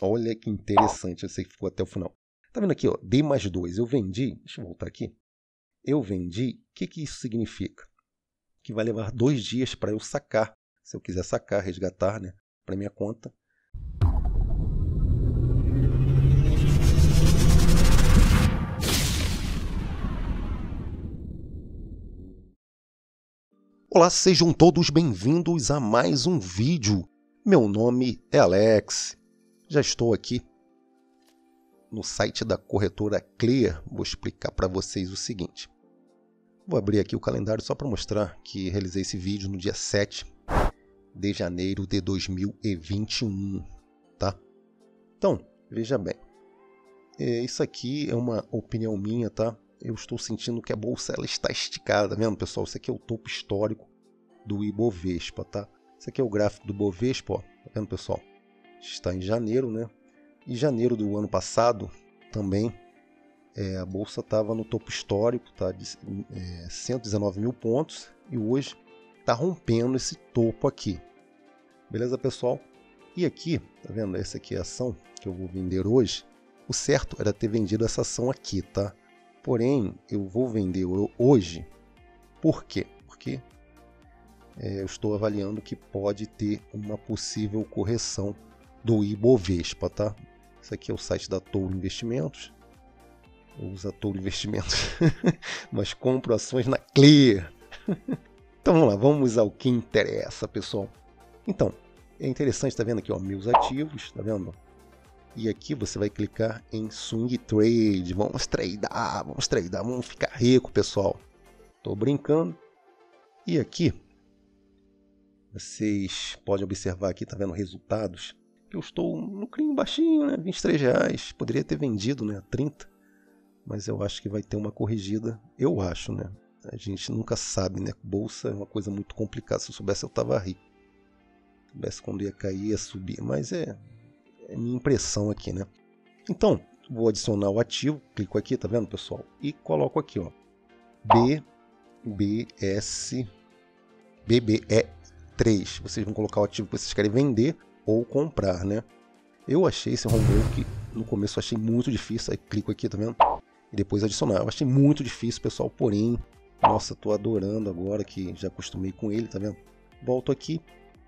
Olha que interessante, eu sei que ficou até o final. Tá vendo aqui, ó, D mais 2, eu vendi, deixa eu voltar aqui. Eu vendi, o que isso significa? Que vai levar 2 dias para eu sacar, se eu quiser sacar, resgatar, né, para minha conta. Olá, sejam todos bem-vindos a mais um vídeo. Meu nome é Alex. Já estou aqui no site da corretora Clear. Vou explicar para vocês o seguinte. Vou abrir aqui o calendário só para mostrar que realizei esse vídeo no dia 7 de janeiro de 2021, tá? Então, veja bem. Isso aqui é uma opinião minha, tá? Eu estou sentindo que a bolsa ela está esticada, tá vendo, pessoal? Isso aqui é o topo histórico do Ibovespa, tá? Isso aqui é o gráfico do Ibovespa, ó. Tá vendo, pessoal? Está em janeiro, né? E janeiro do ano passado também a bolsa estava no topo histórico, tá? De 119 mil pontos, e hoje está rompendo esse topo aqui. Beleza, pessoal? E aqui, tá vendo? Essa aqui é a ação que eu vou vender hoje. O certo era ter vendido essa ação aqui, tá? Porém, eu vou vender hoje. Por quê? Porque eu estou avaliando que pode ter uma possível correção do Ibovespa, tá? Isso aqui é o site da Toro Investimentos. Eu uso a Toro Investimentos, mas compro ações na Clear. Então vamos lá, vamos ao que interessa, pessoal. Então, é interessante, tá vendo aqui, ó, meus ativos, tá vendo? E aqui você vai clicar em Swing Trade. Vamos tradear, vamos ficar rico, pessoal. Tô brincando. E aqui, vocês podem observar aqui, tá vendo, resultados. Eu estou no crinho baixinho, né, R$23. Poderia ter vendido, né, R$30. Mas eu acho que vai ter uma corrigida. Eu acho, né. A gente nunca sabe, né. Bolsa é uma coisa muito complicada. Se eu soubesse, eu tava rico. Se eu soubesse quando ia cair, ia subir. Mas é minha impressão aqui, né? Então, vou adicionar o ativo, clico aqui, tá vendo, pessoal? E coloco aqui, ó, BBSBBE3. Vocês vão colocar o ativo que vocês querem vender ou comprar, né? Eu achei esse rombreak, no começo eu achei muito difícil, aí clico aqui, tá vendo? E depois adicionar. Eu achei muito difícil, pessoal, porém, nossa, tô adorando agora que já acostumei com ele, tá vendo? Volto aqui.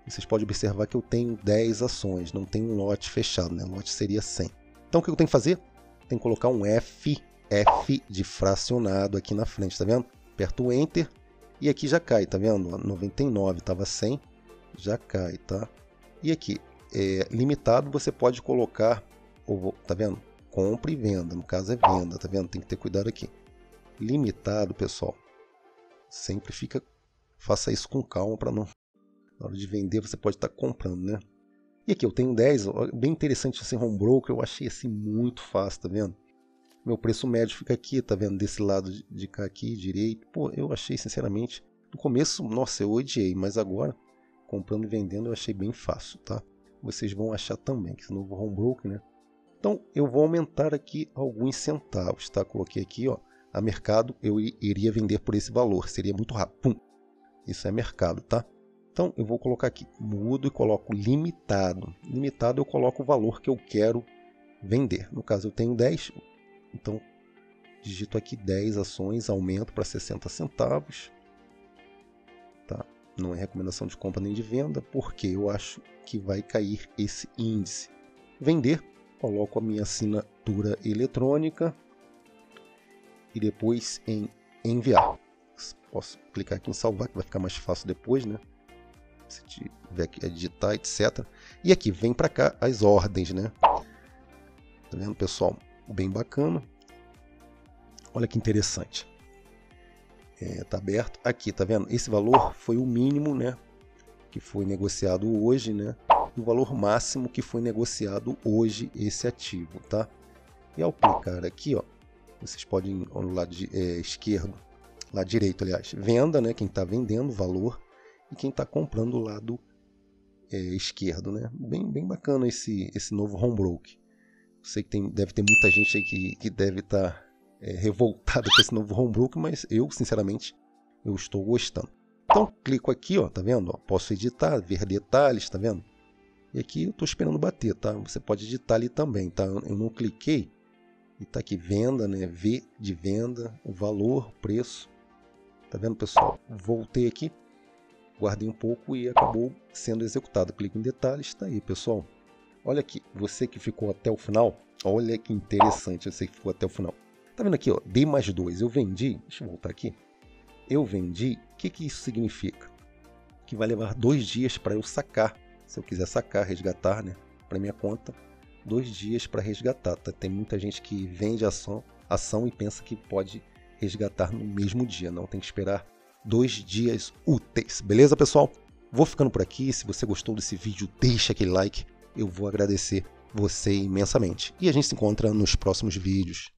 Vocês podem observar que eu tenho 10 ações, não tem um lote fechado, né? O lote seria 100. Então o que eu tenho que fazer? Tem que colocar um F de fracionado aqui na frente, tá vendo? Aperto o Enter e aqui já cai, tá vendo? 99, estava 100, já cai, tá? E aqui, limitado, você pode colocar, tá vendo? Compra e venda, no caso é venda, tá vendo? Tem que ter cuidado aqui. Limitado, pessoal, sempre fica, faça isso com calma para não... Na hora de vender, você pode estar comprando, né? E aqui eu tenho 10, bem interessante esse home broker, eu achei assim muito fácil, tá vendo? Meu preço médio fica aqui, tá vendo? Desse lado de cá aqui, direito. Pô, eu achei sinceramente, no começo, nossa, eu odiei, mas agora, comprando e vendendo, eu achei bem fácil, tá? Vocês vão achar também, que esse novo home broker, né? Então, eu vou aumentar aqui alguns centavos, tá? Coloquei aqui, ó, a mercado, eu iria vender por esse valor, seria muito rápido, pum! Isso é mercado, tá? Então eu vou colocar aqui, mudo e coloco limitado. Limitado eu coloco o valor que eu quero vender. No caso eu tenho 10, então digito aqui 10 ações, aumento para 60 centavos. Tá? Não é recomendação de compra nem de venda, porque eu acho que vai cair esse índice. Vender, coloco a minha assinatura eletrônica e depois em enviar. Posso clicar aqui em salvar, que vai ficar mais fácil depois, né? Se tiver que digitar, etc. E aqui vem para cá as ordens, né? Tá vendo, pessoal? Bem bacana. Olha que interessante. Tá aberto aqui, tá vendo? Esse valor foi o mínimo, né? Que foi negociado hoje, né? E o valor máximo que foi negociado hoje esse ativo, tá? E ao clicar aqui, ó, vocês podem no lado esquerdo, lado direito, aliás, venda, né? Quem está vendendo, valor. E quem está comprando o lado esquerdo, né? Bem bacana esse novo home broker. Sei que deve ter muita gente aí que deve estar revoltada com esse novo home broker, mas eu, sinceramente, eu estou gostando. Então, clico aqui, ó, tá vendo? Ó, posso editar, ver detalhes, tá vendo? E aqui eu estou esperando bater, tá? Você pode editar ali também, tá? Eu não cliquei e tá aqui venda, né? V de venda, o valor, o preço. Tá vendo, pessoal? Voltei aqui, guardei um pouco e acabou sendo executado. Clique em detalhes, tá aí, pessoal. Olha aqui, você que ficou até o final, olha que interessante, você que ficou até o final. Tá vendo aqui, ó, D mais 2, eu vendi, deixa eu voltar aqui. Eu vendi, o que que isso significa? Que vai levar 2 dias para eu sacar. Se eu quiser sacar, resgatar, né, para minha conta, 2 dias para resgatar. Tá? Tem muita gente que vende ação e pensa que pode resgatar no mesmo dia. Não, tem que esperar 2 dias úteis. Beleza, pessoal? Vou ficando por aqui. Se você gostou desse vídeo, deixa aquele like. Eu vou agradecer você imensamente. E a gente se encontra nos próximos vídeos.